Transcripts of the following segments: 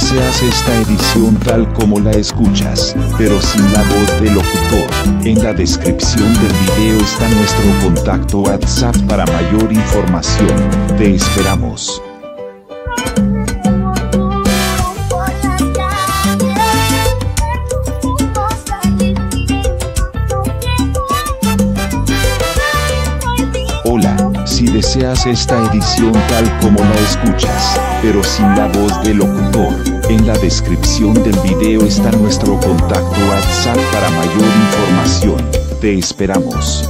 se hace esta edición tal como la escuchas, pero sin la voz del locutor. En la descripción del video está nuestro contacto WhatsApp para mayor información. Te esperamos. Hola, si deseas esta edición tal como la escuchas, pero sin la voz del locutor, en la descripción del video está nuestro contacto WhatsApp para mayor información. Te esperamos.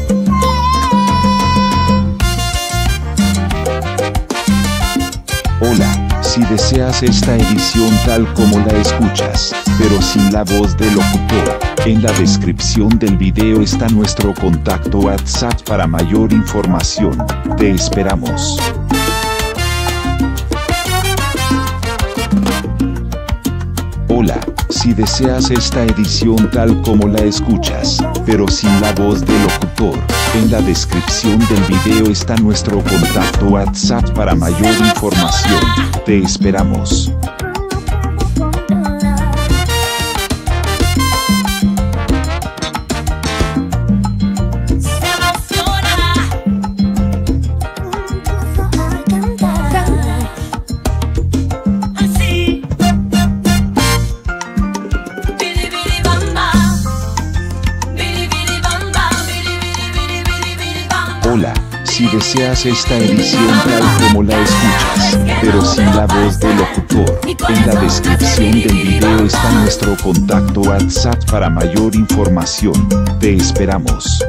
Hola, si deseas esta edición tal como la escuchas, pero sin la voz del locutor, en la descripción del video está nuestro contacto WhatsApp para mayor información. Te esperamos. Hola, si deseas esta edición tal como la escuchas, pero sin la voz del locutor, en la descripción del video está nuestro contacto WhatsApp para mayor información. Te esperamos. Hola, si deseas esta edición tal como la escuchas, pero sin la voz del locutor, en la descripción del video está nuestro contacto WhatsApp para mayor información. Te esperamos.